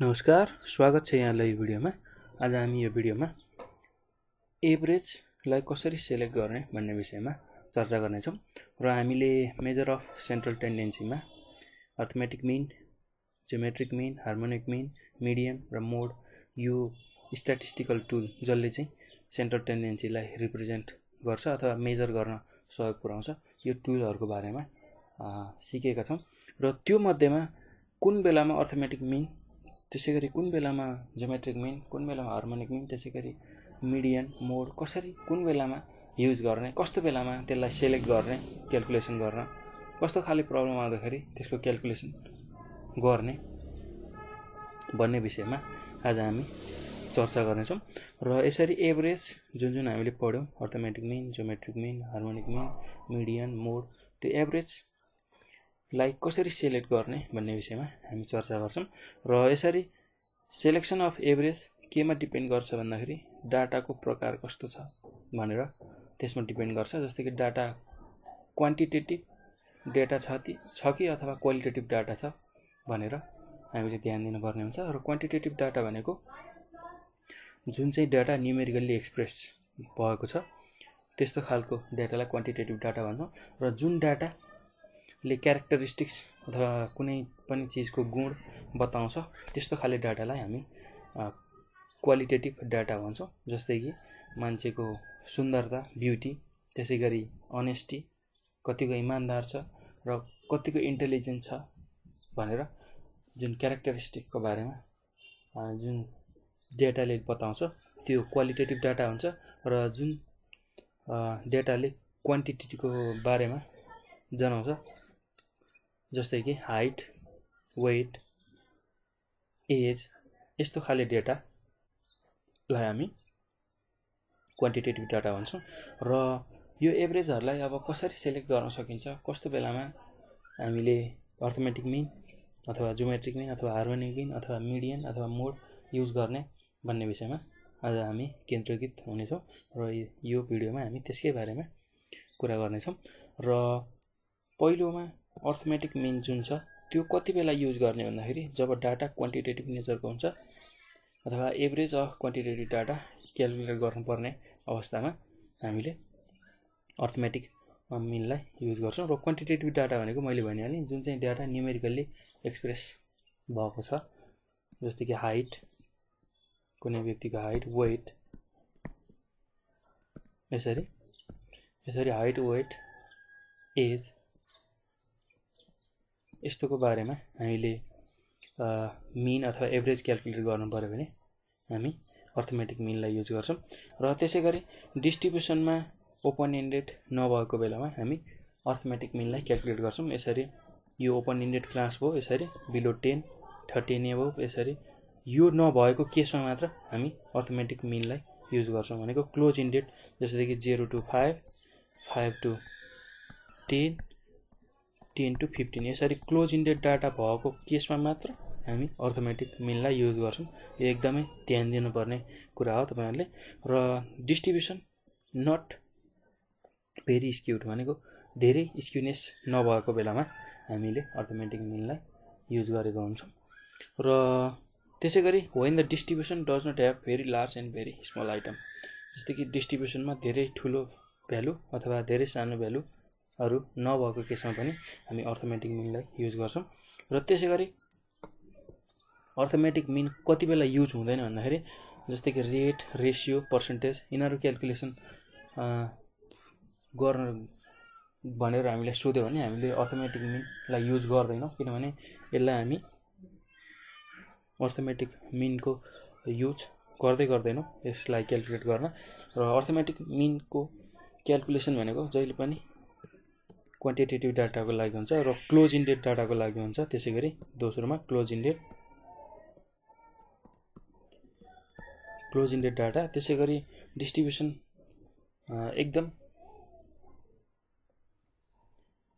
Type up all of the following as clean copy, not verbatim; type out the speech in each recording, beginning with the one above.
नमस्कार, स्वागत छ यहाँलाई भिडियो में। आज हम यो भिडियो में एवरेज लाई कसरी सिलेक्ट गर्ने भन्ने विषयमा चर्चा गर्ने छौं र हामीले मेजर अफ सेन्ट्रल टेन्डेन्सी में arithmetic mean, geometric mean, harmonic mean, median र मोड यो स्टैटिस्टिकल टूल जसले चाहिँ सेन्ट्रल टेन्डेन्सी लाई रिप्रेजेन्ट गर्छ अथवा मेजर गर्न सहयोग पुर्याउँछ यो टूलहरुको बारेमा सिकेका छौं र त्यो मध्येमा कुन बेलामा अर्थमेटिक मीन, त्यसैगरी कुन बेलामा ज्योमेट्रिक मीन, कुन बेलामा हार्मोनिक मीन, त्यसैगरी मिडियन, मोड कसरी कुन बेलामा युज गर्ने, कस्तो बेलामा त्यसलाई सिलेक्ट गर्ने, क्याल्कुलेसन गर्न, कस्तो खाली प्रब्लम आउँदाखेरि त्यसको क्याल्कुलेसन गर्ने भन्ने विषयमा आज हामी चर्चा गर्ने छौं र यसरी एभरेज जुन हामीले पढ्यौं arithmetic mean, geometric mean, harmonic mean, median, mode त्यो एभरेज लाई कसरी सिलेक्ट गर्ने भन्ने विषयमा हामी चर्चा गर्छौं र यसरी सिलेक्सन अफ एभरेज केमा डिपेन्ड गर्छ भन्दाखेरि डाटाको प्रकार कस्तो छ भनेर त्यसमा डिपेन्ड गर्छ। जस्तै कि डाटा क्वान्टिटेटिभ डाटा छ कि अथवा क्वालिटेटिभ डाटा छ भनेर हामीले ध्यान दिनुपर्ने हुन्छ र क्वान्टिटेटिभ डाटा भनेको जुन चाहिँ डाटा न्यूमेरिकली एक्सप्रेस भएको छ त्यस्तो खालको डाटालाई क्वान्टिटेटिभ डाटा भन्छौं र जुन डाटा ले क्यारेक्टरिस्टिक्स अथवा कुनै पनि चीजको गुण बताउँछ त्यस्तो खाले डाटालाई हामी क्वालिटेटिभ डाटा भन्छौं। जस्तै कि मान्छेको सुन्दरता, ब्युटी, त्यसैगरी अनेस्टी, कतिको इमानदार छ र कतिको इन्टेलिजेन्ट छ भनेर जुन क्यारेक्टरिस्टिकको बारेमा जुन डाटाले बताउँछ त्यो क्वालिटेटिभ डाटा हुन्छ र जुन डाटाले क्वान्टिटीको बारेमा जनाउँछ जस्तै कि हाइट, वेट, एज यस्तो खाले डाटालाई हामी क्वान्टिटेटिभ डाटा भन्छौं र यो एभरेजहरुलाई अब कसरी सिलेक्ट गर्न सकिन्छ, कस्तो बेलामा हामीले अर्थमेटिक मीन अथवा ज्योमेट्रिक मीन अथवा हार्मोनिक मीन अथवा मिडियन अथवा मोड युज गर्ने भन्ने विषयमा आज हामी केन्द्रित हुनेछौं र यो भिडियोमा हामी त्यसकै बारेमा कुरा गर्नेछौं र पहिलोमा अर्थमेटिक मीन जुन छ त्यो कति बेला युज गर्ने भन्दाखेरि जब डाटा क्वान्टिटेटिभ नेचरको हुन्छ अथवा average of quantitative data calculate गर्नुपर्ने अवस्थामा हामीले अर्थमेटिक मीनलाई युज गर्छौं र क्वान्टिटेटिभ डाटा भनेको मैले भनिहालेँ जुन चाहिँ डाटा न्यूमेरिकली एक्सप्रेस भएको छ। जस्तै कि हाइट, कुनै व्यक्तिको हाइट, वेट, यसरी यसरी हाइट, वेट, एज यस्तोको बारेमा हामीले मीन अथवा एभरेज क्याल्कुलेट गर्नुपर्यो भने हामी अर्थमेटिक मीनलाई युज गर्छौं र त्यसैगरी डिस्ट्रिब्युसनमा ओपन एन्डेड नभएको बेलामा हामी अर्थमेटिक मीनलाई क्याल्कुलेट गर्छौं। यसरी यो ओपन एन्डेड क्लास भयो, यसरी बिलो 10 13 एबभ यसरी यो नभएको केसमा मात्र हामी अर्थमेटिक मीनलाई युज गर्छौं भनेको क्लोज एन्डेड जस्तै कि 0 to 5, 5 to 10, 10 to 15 यसरी क्लोज इन्डेड डाटा भएको केसमा मात्र हामी अर्थमेटिक मीनलाई युज गर्छौं। यो एकदमै ध्यान दिनुपर्ने कुरा हो तपाईहरुले र डिस्ट्रिब्युसन नट भेरी स्क्युड भनेको धेरै स्क्युनेस नभएको बेलामा हामीले अर्थमेटिक मीनलाई युज गरेको हुन्छौं र त्यसैगरी when the distribution does not have very large and very small item जस्तै कि डिस्ट्रिब्युसनमा धेरै ठूलो भ्यालु अथवा धेरै सानो भ्यालु अरु नभएको केसमा पनि हामी अर्थमेटिक मीनलाई युज गर्छौं र त्यसैगरी अर्थमेटिक मीन कति बेला युज हुँदैन भन्दाखेरि जस्तै कि रेट, रेशियो, पर्सेन्टेज यिनहरु क्याल्कुलेसन गर्न भनेर हामीले सोध्यो भने हामीले अर्थमेटिक मीनलाई युज गर्दैनौं किनभने यसलाई हामी अर्थमेटिक मीनको युज गर्दैनौं यसलाई क्याल्कुलेट गर्न र अर्थमेटिक मीनको क्याल्कुलेसन भनेको जहिले पनि क्वान्टिटेटिभ डाटाको लागि हुन्छ र क्लोज इन्डेड डाटाको लागि हुन्छ। त्यसैगरी दोस्रोमा क्लोज इन्डेड डाटा त्यसैगरी डिस्ट्रिब्युसन एकदम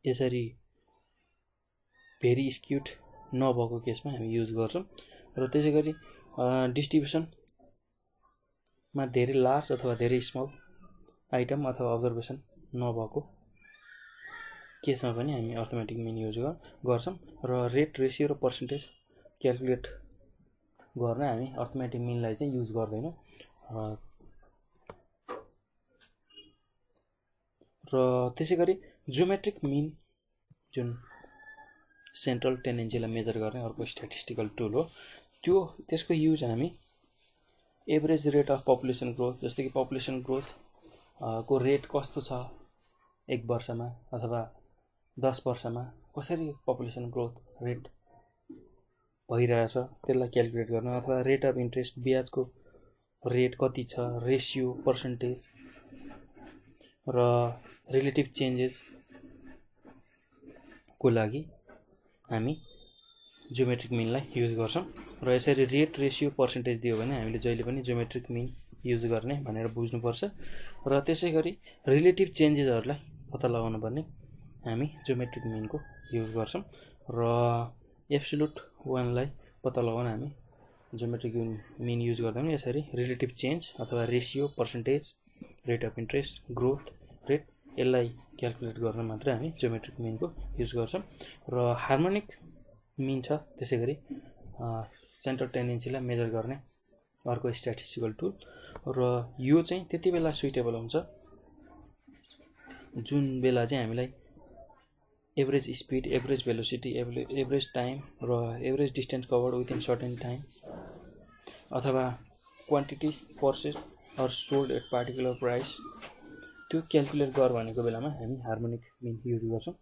यसरी भेरी स्क्युड नभएको केसमा हामी युज गर्छौं र त्यसैगरी डिस्ट्रिब्युसनमा धेरै लार्ज अथवा धेरै स्मल आइटम अथवा अब्जर्भेसन नभएको केसमा पनि हामी अर्थमेटिक मीन युज गर्छौं र रेट, रेशियो र पर्सेन्टेज क्याल्कुलेट गर्न हामी अर्थमेटिक मिनलाई चाहिँ युज गर्दैनौं र त्यसैगरी ज्योमेट्रिक मिन जुन सेन्ट्रल टेन्डेन्सीलाई मेजर गर्ने अर्को स्टैटिस्टिकल टुल हो त्यो त्यसको युज हामी average rate of population growth जस्तै कि पपुलेसन ग्रोथ को रेट कस्तो छ एक वर्षमा अथवा 10 वर्षमा कसरी पपुलेसन ग्रोथ रेट भइरहेछ त्यसलाई क्याल्कुलेट गर्न अथवा रेट अफ इन्ट्रेस्ट ब्याजको रेट कति छ रेशियो पर्सेन्टेज र रिलेटिभ चेन्जेस को लागि हामी ज्योमेट्रिक मिनलाई युज गर्छौं र यसरी रेट रेशियो पर्सेन्टेज दियो भने हामीले जहिले पनि ज्योमेट्रिक मिन युज गर्ने भनेर बुझ्नुपर्छ र त्यसैगरी रिलेटिभ चेन्जेसहरुलाई पत्ता लगाउन पर्ने हामी ज्योमेट्रिक मिन को युज गर्छौं र एब्सोल्युट 1 लाई पत्ता लगाउन हामी ज्योमेट्रिक मिन युज गर्दा पनि यसरी रिलेटिभ चेन्ज अथवा ratio percentage rate of interest growth rate यसलाई क्याल्कुलेट गर्न मात्र हामी ज्योमेट्रिक मिन को युज गर्छौं र हार्मोनिक मिन छ त्यसैगरी सेन्ट्रल टेन्डेन्सीलाई मेजर गर्ने अर्को स्टैटिस्टिकल टुल र यो चाहिँ त्यतिबेला सुटेबल हुन्छ जुन बेला चाहिँ हामीलाई average speed average velocity average time र average distance covered within certain time अथवा quantity purchase or sold at particular price त्यो क्याल्कुलेट गर भनेको बेलामा हामी हार्मोनिक मिन युज गर्छौं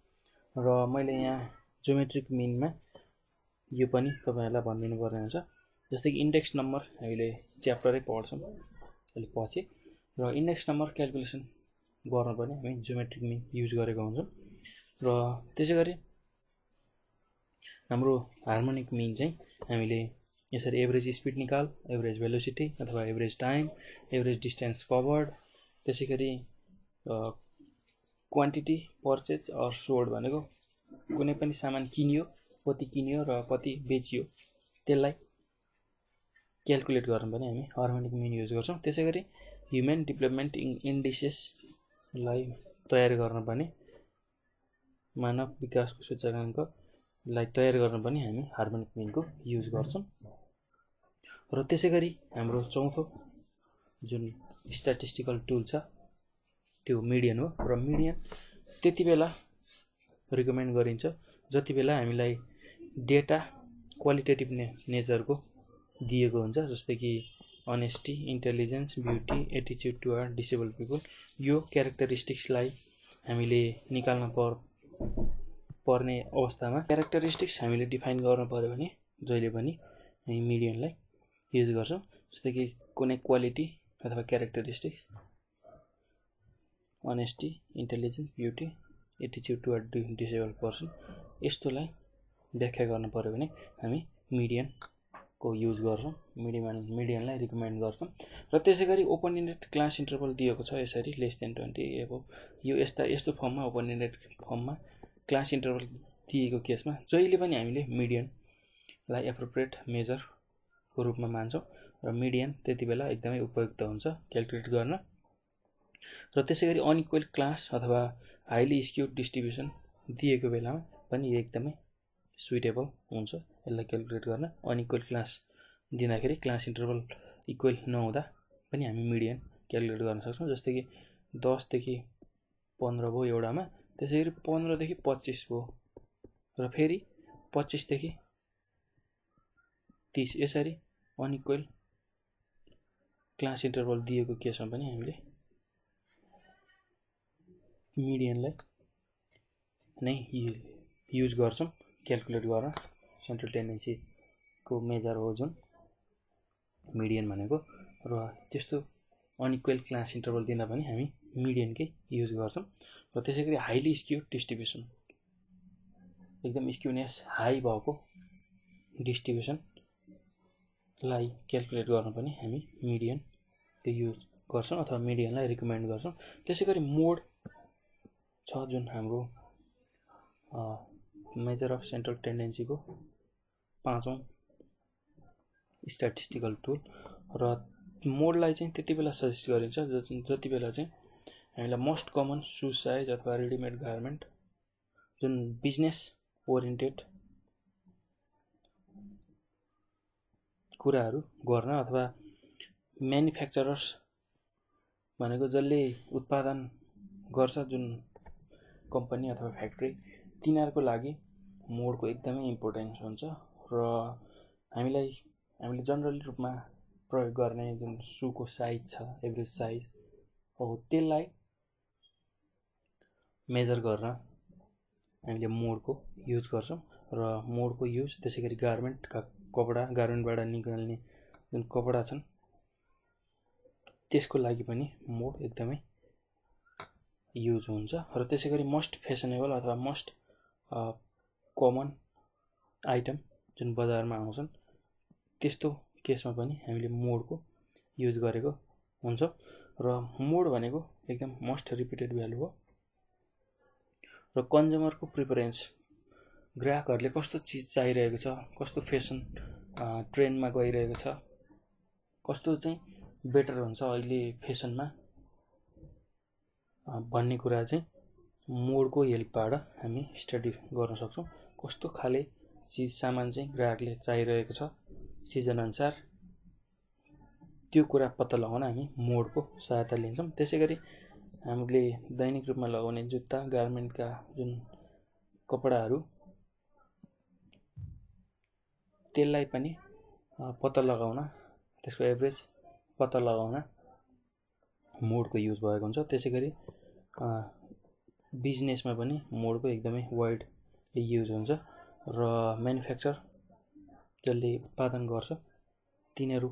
र मैले यहाँ ज्योमेट्रिक मिनमा यो पनि तपाईहरुलाई भन्दिनु पर्ने हुन्छ जस्तै कि इंडेक्स नंबर हामीले च्याप्टरै पढ्छौं त्यसले पछि र इंडेक्स नंबर क्याल्कुलेसन गर्न पनि हामी ज्योमेट्रिक मिन युज गरेको हुन्छौं र त्यसैगरी हाम्रो हार्मोनिक मिन चाहिँ हामीले यसरी एभरेज स्पीड निकाल एभरेज भेलोसिटी अथवा average time average distance covered त्यसैगरी क्वान्टिटी पर्चेज अर सोल्ड भनेको कुनै पनि सामान किनियो कति किनियो र कति बेचियो त्यसलाई क्याल्कुलेट गर्न पनि हामी हार्मोनिक मिन युज गर्छौं त्यसैगरी ह्युमन डेभलपमेन्ट इन्डिसेस लाई तयार गर्न पनि मानव विकासको सूचकांक लाई तयार गर्न पनि हामी हार्मोनिक मिन को युज गर्छौं र त्यसैगरी हाम्रो चौथो जुन स्टैटिस्टिकल टुल छ त्यो मिडियन हो र मिडियन त्यतिबेला रिकमेन्ड गरिन्छ जतिबेला हामीलाई डेटा क्वालिटेटिभ नेचरको दिएको हुन्छ जस्तै कि honesty intelligence beauty attitude toward disable people यो क्यारेक्टरिस्टिक्सलाई हामीले निकाल्न पर्ने अवस्थामा क्यारेक्टरिस्टिक्स हामीले डिफाइन गर्न पर्यो भने जहिले पनि हामी मिडियनलाई युज गर्छौं जस्तै कि कुनै क्वालिटी अथवा characteristics honesty intelligence beauty attitude toward disable person यस्तोलाई व्याख्या गर्न पर्यो भने हामी मिडियन को युज गर्छौं मिडियनलाई रिकमेन्ड गर्छौं र त्यसैगरी ओपन इन्डेड क्लास इन्टरभल दिएको छ यसरी लेस देन 20 एबो यो यस्तो फर्ममा ओपन इन्डेड फर्ममा क्लास इन्टरभल दिएको केसमा जहिले पनि हामीले मिडियनलाई एप्रोप्रिएट मेजर को रूपमा मान्छौं र मिडियन त्यतिबेला एकदमै उपयुक्त हुन्छ क्याल्कुलेट गर्न र त्यसैगरी अनइक्वल क्लास अथवा हाइली स्क्यूड डिस्ट्रिब्युसन दिएको बेलामा पनि एकदमै सुटेबल हुन्छ यसलाई क्याल्कुलेट गर्न अनइक्वल क्लास दिँदाखेरि क्लास इन्टरभल इक्वल नहुँदा पनि हामी मिडियन क्याल्कुलेट गर्न सक्छौं जस्तै कि 10 देखि 15 भो एउटामा त्यसैगरी 15 देखि 25 भो र फेरि 25 देखि 30 यसरी अनइक्वल क्लास इन्टरभल दिएको केसमा पनि हामीले मिडियनलाई नै युज गर्छौं क्याल्कुलेट गर्न सेन्ट्रल टेन्डेन्सी को मेजर हो जुन मिडियन भनेको र त्यस्तो अनइक्वल क्लास इन्टरभल दिँदा पनि हामी मिडियनकै युज गर्छौं र त्यसैगरी हाइली स्क्यूड डिस्ट्रिब्युसन एकदम स्क्यूनेस हाई भएको डिस्ट्रिब्युसन लाई क्याल्कुलेट गर्न पनि हामी मिडियन को युज गर्छौं अथवा मिडियनलाई रिकमेन्ड गर्छौं त्यसैगरी मोड छ जुन हाम्रो मेजर अफ सेंट्रल टेन्डेन्सी को पाँचौं स्टैटिस्टिकल टुल र मोडलाई चाहिँ त्यतिबेला सजेस्ट गरिन्छ जतिबेला चाहिँ हामीलाई मोस्ट कमन शू साइज अथवा रेडिमेड गार्मेन्ट जुन बिजनेस ओरिएन्टेड कुराहरु गर्न अथवा म्यानुफ्याक्चरर्स भनेको जसले उत्पादन गर्छ जुन कम्पनी अथवा फ्याक्ट्री तिनीहरुको लागि मोडको एकदमै इम्पोर्टेन्स हुन्छ र हामीले जनरली रुपमा प्रयोग गर्ने जुन सुको साइज छ एभरेज साइज हो त्यसलाई मेजर गर्न हामीले मोडको युज गर्छौं र मोडको युज त्यसैगरी गार्मेन्टका कपडा गार्मेन्टबाट निकाल्ने जुन कपडा छन् त्यसको लागि पनि मोड एकदमै युज हुन्छ र त्यसैगरी मोस्ट फेसनेबल अथवा मोस्ट कमन आइटम जुन बजारमा आउँछन् त्यस्तो केसमा पनि हामीले मोडको युज गरेको हुन्छ र मोड भनेको एकदम मोस्ट रिपिटेड भ्यालु हो र कन्ज्युमरको प्रिफरेन्स ग्राहकहरुले कस्तो चीज चाहिरहेको छ कस्तो फेसन ट्रेन्डमा गइरहेको छ कस्तो चाहिँ बेटर हुन्छ अहिले फेसनमा भन्ने कुरा चाहिँ मोडको हेल्पबाट हामी स्टडी गर्न सक्छौं कस्तो खाले चीज सामान चाहिँ ग्राहकले चाहिरहेको छ सिजन अनुसार त्यो कुरा पत्ता लगाउन हामी मोडको सहायता लिन्छौं। त्यसैगरी हामीले दैनिक रूपमा लगाउने जुत्ता गार्मेन्टका जुन कपडाहरु त्यसलाई पनि पत्ता लगाउन त्यसको एभरेज पत्ता लगाउन मोडको युज भएको हुन्छ। त्यसैगरी बिजनेसमा पनि मोडको एकदमै वाइडली युज हुन्छ र म्यानुफ्याक्चर जसले उत्पादन गर्छ तिनीहरु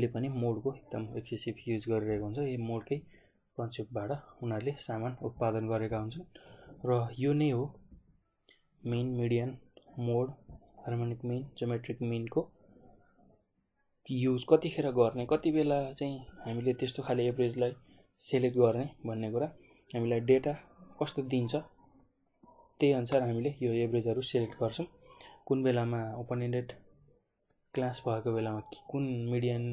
ले पनि मोडको एकदम एक्सेसिभ युज गरिरहेको हुन्छ। यो मोडकै कन्सेप्टबाट उनीहरुले सामान उत्पादन गरेका हुन्छन् र यो नै हो mean median mode harmonic mean geometric मेनको युज कतिखेर गर्ने कति बेला चाहिँ हामीले त्यस्तो खाले एभरेजलाई सेलेक्ट गर्ने भन्ने कुरा हामीलाई डेटा कस्तो दिन्छ त्यही अनुसार हामीले यो एभरेजहरु सेलेक्ट गर्छौं। कुन बेलामा ओपन एन्डेड क्लास भएको बेलामा कुन मिडियन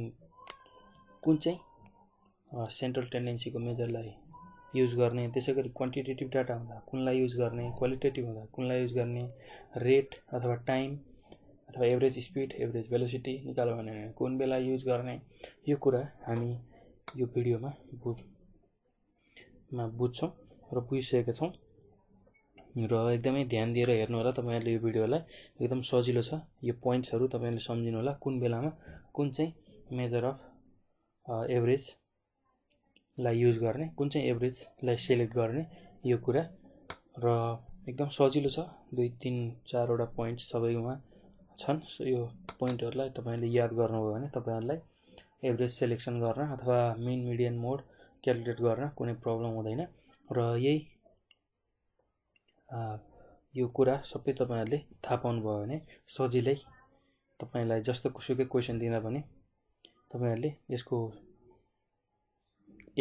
कुन चाहिँ सेन्ट्रल टेन्डेन्सीको मेजरलाई युज गर्ने त्यसैगरी क्वान्टिटेटिभ डाटा हुँदा कुनलाई युज गर्ने क्वालिटेटिभ हुँदा कुनलाई युज गर्ने रेट अथवा टाइम अथवा एभरेज स्पीड एभरेज भेलोसिटी निकाल्यो भने कुन बेला युज गर्ने यो कुरा हामी यो भिडियोमा बुझ्छौं र बुझिसकेका छौं र एकदमै ध्यान दिएर हेर्नु होला। तपाईहरुले यो भिडियोलाई एकदम सजिलो छ यो पोइन्ट्सहरु तपाईहरुले सम्झिनु होला कुन बेलामा कुन चाहिँ मेजर अफ एभरेज लाई युज गर्ने कुन चाहिँ एभरेज लाई सिलेक्ट गर्ने यो कुरा र एकदम सजिलो छ। 2 3 4 वटा पोइन्ट्स सबैमा छन् सो यो पोइन्टहरुलाई तपाईहरुले याद गर्नुभयो भने तपाईहरुलाई एभरेज सेलेक्सन गर्न अथवा मिन मिडियन मोड क्याल्कुलेट गर्न कुनै प्रब्लम हुँदैन र यो कुरा सबै तपाईहरुले थाहा पाउनु भयो भने सजिलै तपाईलाई जस्तो कुसुकै क्वेशन दिँदा पनि तपाईहरुले यसको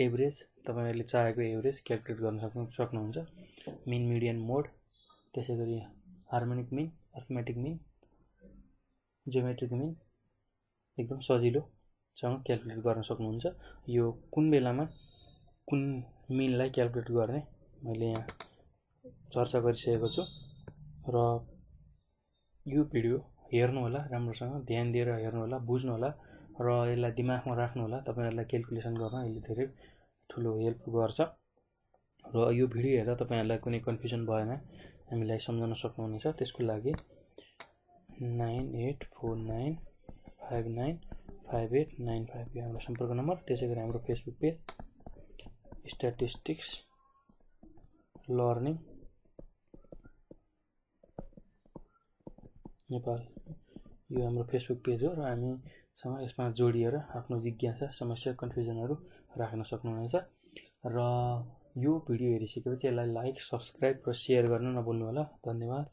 एभरेज तपाईहरुले चाहेको एभरेज क्याल्कुलेट गर्न सक्नुहुन्छ। मिन मिडियन मोड त्यसैगरी harmonic mean arithmetic mean geometric mean एकदम सजिलोसँग क्याल्कुलेट गर्न सक्नुहुन्छ। यो कुन बेलामा कुन मिनलाई क्याल्कुलेट गर्ने मैले यहाँ चर्चा गरिसकेको छु र यो भिडियो हेर्नु होला राम्रोसँग ध्यान दिएर हेर्नु होला बुझ्नु होला र यसलाई दिमागमा राख्नु होला। तपाईहरुलाई क्याल्कुलेसन गर्न यसले धेरै ठूलो हेल्प गर्छ र यो भिडियो हेर्दा तपाईहरुलाई कुनै कन्फ्युजन भएन हामीलाई सम्झाउन सक्नुहुनेछ। त्यसको लागि 9849595895 यो हाम्रो सम्पर्क नम्बर। त्यसैगरी हाम्रो Facebook page statistics learning Nepal यो हाम्रो फेसबुक पेज हो र हामीसँग यसमा जोडिएर आफ्नो जिज्ञासा समस्या कन्फ्युजनहरु राख्न सक्नुहुनेछ र यो भिडियो हेरिसकेपछि यसलाई लाइक सब्स्क्राइब र शेयर गर्न नभुल्नु होला। धन्यवाद।